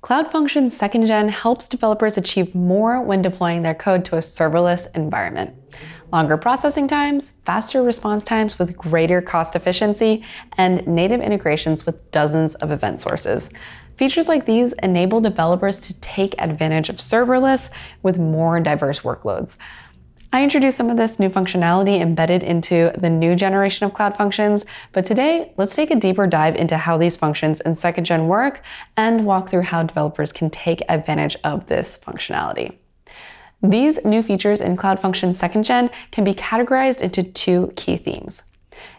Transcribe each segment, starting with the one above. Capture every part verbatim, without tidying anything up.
Cloud Functions Second Gen helps developers achieve more when deploying their code to a serverless environment. Longer processing times, faster response times with greater cost efficiency, and native integrations with dozens of event sources. Features like these enable developers to take advantage of serverless with more diverse workloads. I introduced some of this new functionality embedded into the new generation of Cloud Functions, but today let's take a deeper dive into how these functions in Second Gen work and walk through how developers can take advantage of this functionality. These new features in Cloud Functions Second Gen can be categorized into two key themes: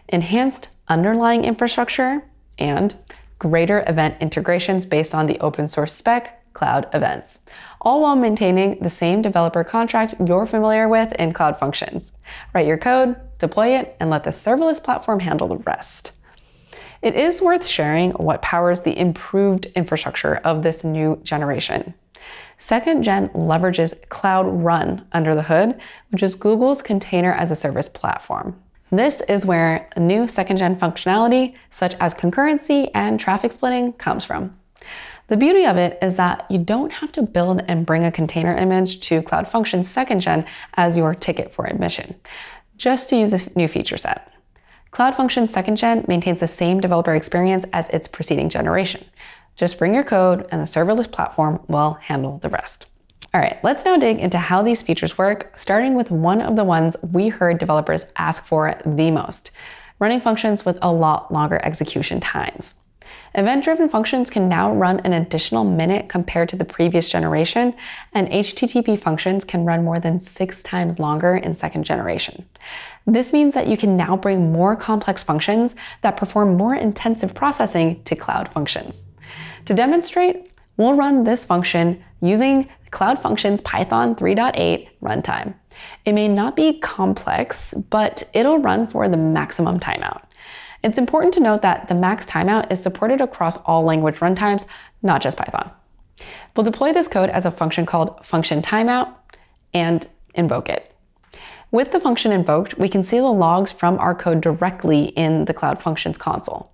enhanced underlying infrastructure and greater event integrations based on the open source spec Cloud Events, all while maintaining the same developer contract you're familiar with in Cloud Functions. Write your code, deploy it, and let the serverless platform handle the rest. It is worth sharing what powers the improved infrastructure of this new generation. Second Gen leverages Cloud Run under the hood, which is Google's container as a service platform. This is where new Second Gen functionality, such as concurrency and traffic splitting, comes from. The beauty of it is that you don't have to build and bring a container image to Cloud Functions Second Gen as your ticket for admission, just to use a new feature set. Cloud Functions Second Gen maintains the same developer experience as its preceding generation. Just bring your code and the serverless platform will handle the rest. All right, let's now dig into how these features work, starting with one of the ones we heard developers ask for the most: running functions with a lot longer execution times. Event-driven functions can now run an additional minute compared to the previous generation, and H T T P functions can run more than six times longer in second generation. This means that you can now bring more complex functions that perform more intensive processing to Cloud Functions. To demonstrate, we'll run this function using Cloud Functions Python three point eight runtime. It may not be complex, but it'll run for the maximum timeout. It's important to note that the max timeout is supported across all language runtimes, not just Python. We'll deploy this code as a function called function timeout and invoke it. With the function invoked, we can see the logs from our code directly in the Cloud Functions console.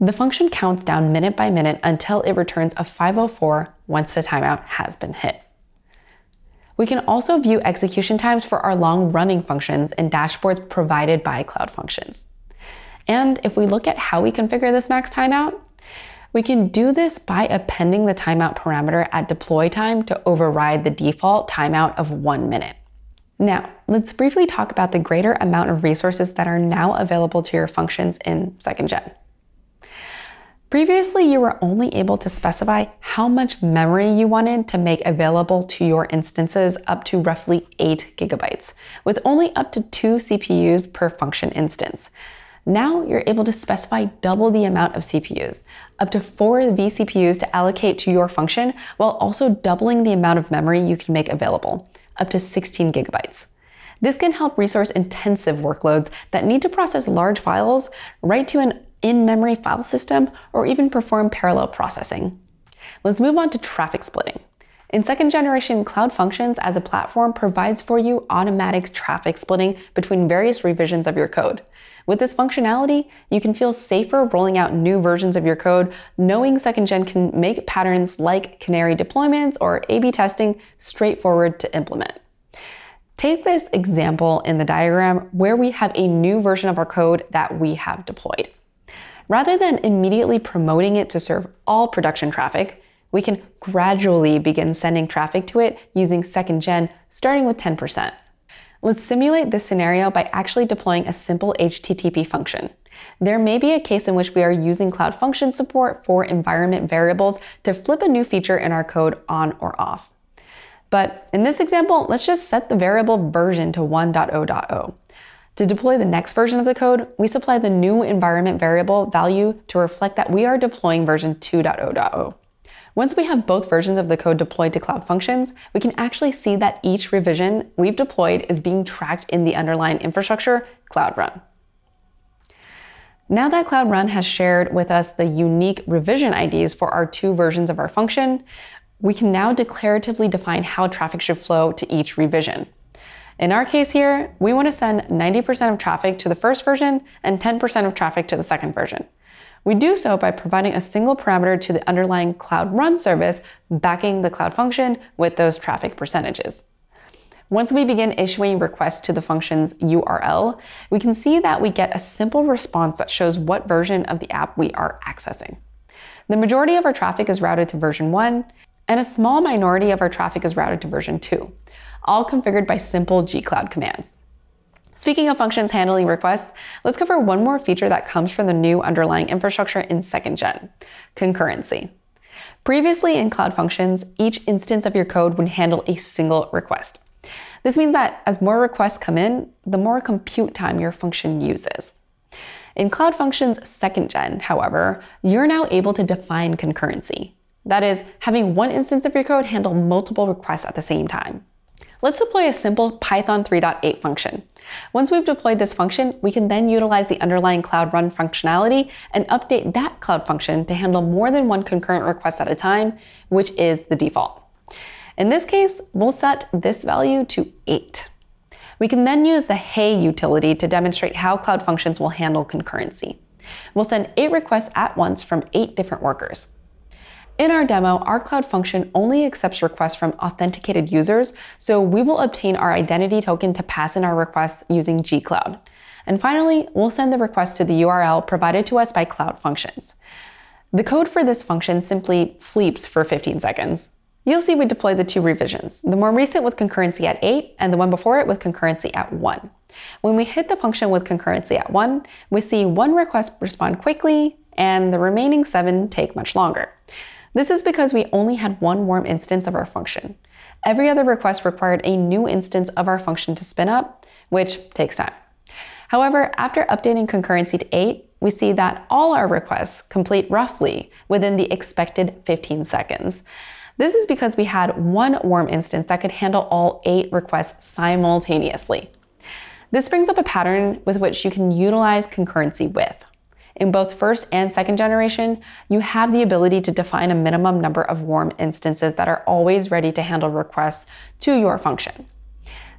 The function counts down minute by minute until it returns a five oh four once the timeout has been hit. We can also view execution times for our long-running functions in dashboards provided by Cloud Functions. And if we look at how we configure this max timeout, we can do this by appending the timeout parameter at deploy time to override the default timeout of one minute. Now, let's briefly talk about the greater amount of resources that are now available to your functions in Second Gen. Previously, you were only able to specify how much memory you wanted to make available to your instances, up to roughly eight gigabytes, with only up to two C P Us per function instance. Now you're able to specify double the amount of C P Us, up to four vCPUs to allocate to your function, while also doubling the amount of memory you can make available, up to sixteen gigabytes. This can help resource-intensive workloads that need to process large files, write to an in-memory file system, or even perform parallel processing. Let's move on to traffic splitting. In second generation, Cloud Functions as a platform provides for you automatic traffic splitting between various revisions of your code. With this functionality, you can feel safer rolling out new versions of your code, knowing Second Gen can make patterns like canary deployments or A B testing straightforward to implement. Take this example in the diagram where we have a new version of our code that we have deployed. Rather than immediately promoting it to serve all production traffic, we can gradually begin sending traffic to it using Second Gen, starting with ten percent. Let's simulate this scenario by actually deploying a simple H T T P function. There may be a case in which we are using Cloud Functions support for environment variables to flip a new feature in our code on or off. But in this example, let's just set the variable version to one point oh point oh. To deploy the next version of the code, we supply the new environment variable value to reflect that we are deploying version two point oh point oh. Once we have both versions of the code deployed to Cloud Functions, we can actually see that each revision we've deployed is being tracked in the underlying infrastructure, Cloud Run. Now that Cloud Run has shared with us the unique revision I Ds for our two versions of our function, we can now declaratively define how traffic should flow to each revision. In our case here, we want to send ninety percent of traffic to the first version and ten percent of traffic to the second version. We do so by providing a single parameter to the underlying Cloud Run service, backing the Cloud function with those traffic percentages. Once we begin issuing requests to the function's U R L, we can see that we get a simple response that shows what version of the app we are accessing. The majority of our traffic is routed to version one, and a small minority of our traffic is routed to version two, all configured by simple gcloud commands. Speaking of functions handling requests, let's cover one more feature that comes from the new underlying infrastructure in second gen, concurrency. Previously in Cloud Functions, each instance of your code would handle a single request. This means that as more requests come in, the more compute time your function uses. In Cloud Functions second gen, however, you're now able to define concurrency. That is, having one instance of your code handle multiple requests at the same time. Let's deploy a simple Python three point eight function. Once we've deployed this function, we can then utilize the underlying Cloud Run functionality and update that Cloud function to handle more than one concurrent request at a time, which is the default. In this case, we'll set this value to eight. We can then use the hey utility to demonstrate how Cloud Functions will handle concurrency. We'll send eight requests at once from eight different workers. In our demo, our Cloud function only accepts requests from authenticated users, so we will obtain our identity token to pass in our requests using gcloud. And finally, we'll send the request to the U R L provided to us by Cloud Functions. The code for this function simply sleeps for fifteen seconds. You'll see we deployed the two revisions, the more recent with concurrency at eight and the one before it with concurrency at one. When we hit the function with concurrency at one, we see one request respond quickly and the remaining seven take much longer. This is because we only had one warm instance of our function. Every other request required a new instance of our function to spin up, which takes time. However, after updating concurrency to eight, we see that all our requests complete roughly within the expected fifteen seconds. This is because we had one warm instance that could handle all eight requests simultaneously. This brings up a pattern with which you can utilize concurrency with. In both first and second generation, you have the ability to define a minimum number of warm instances that are always ready to handle requests to your function.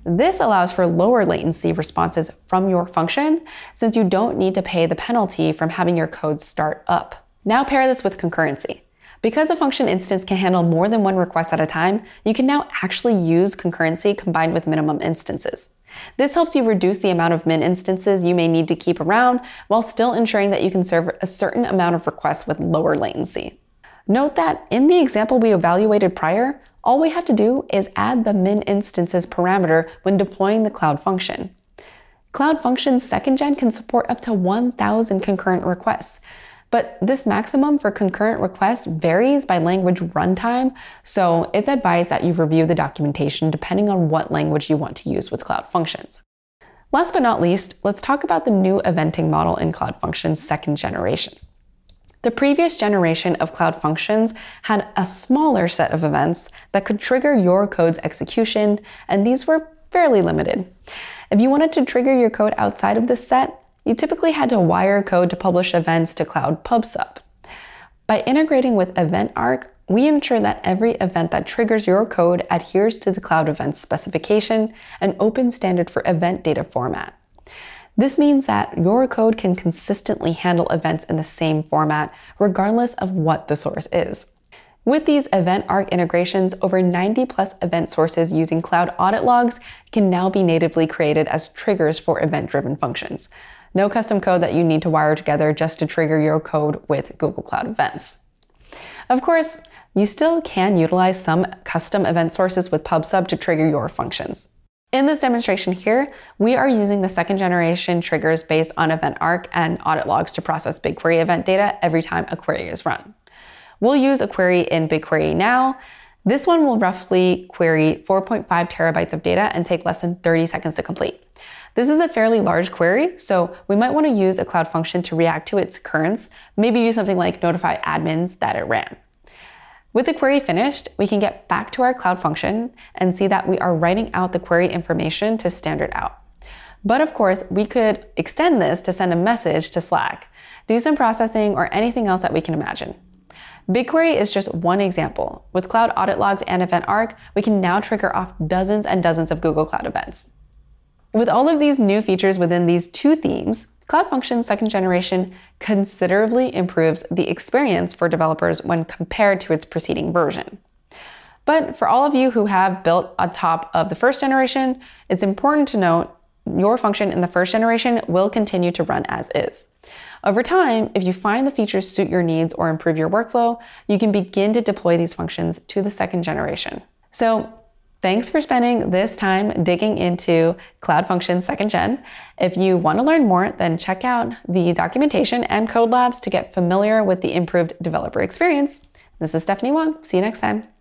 This allows for lower latency responses from your function, since you don't need to pay the penalty from having your code start up. Now pair this with concurrency. Because a function instance can handle more than one request at a time, you can now actually use concurrency combined with minimum instances. This helps you reduce the amount of min instances you may need to keep around while still ensuring that you can serve a certain amount of requests with lower latency. Note that in the example we evaluated prior, all we have to do is add the min instances parameter when deploying the Cloud function. Cloud Functions second gen can support up to one thousand concurrent requests, but this maximum for concurrent requests varies by language runtime, so it's advised that you review the documentation depending on what language you want to use with Cloud Functions. Last but not least, let's talk about the new eventing model in Cloud Functions second generation. The previous generation of Cloud Functions had a smaller set of events that could trigger your code's execution, and these were fairly limited. If you wanted to trigger your code outside of this set, you typically had to wire code to publish events to Cloud PubSub. By integrating with EventArc, we ensure that every event that triggers your code adheres to the Cloud Events specification, an open standard for event data format. This means that your code can consistently handle events in the same format, regardless of what the source is. With these EventArc integrations, over ninety plus event sources using Cloud Audit Logs can now be natively created as triggers for event-driven functions. No custom code that you need to wire together just to trigger your code with Google Cloud Events. Of course, you still can utilize some custom event sources with PubSub to trigger your functions. In this demonstration here, we are using the second generation triggers based on EventArc and Audit Logs to process BigQuery event data every time a query is run. We'll use a query in BigQuery now. This one will roughly query four point five terabytes of data and take less than thirty seconds to complete. This is a fairly large query, so we might want to use a Cloud function to react to its occurrence, maybe do something like notify admins that it ran. With the query finished, we can get back to our Cloud function and see that we are writing out the query information to standard out. But of course, we could extend this to send a message to Slack, do some processing, or anything else that we can imagine. BigQuery is just one example. With Cloud Audit Logs and EventArc, we can now trigger off dozens and dozens of Google Cloud events. With all of these new features within these two themes, Cloud Functions second generation considerably improves the experience for developers when compared to its preceding version. But for all of you who have built on top of the first generation, it's important to note your function in the first generation will continue to run as is. Over time, if you find the features suit your needs or improve your workflow, you can begin to deploy these functions to the second generation. So thanks for spending this time digging into Cloud Functions second gen. If you want to learn more, then check out the documentation and code labs to get familiar with the improved developer experience. This is Stephanie Wong. See you next time.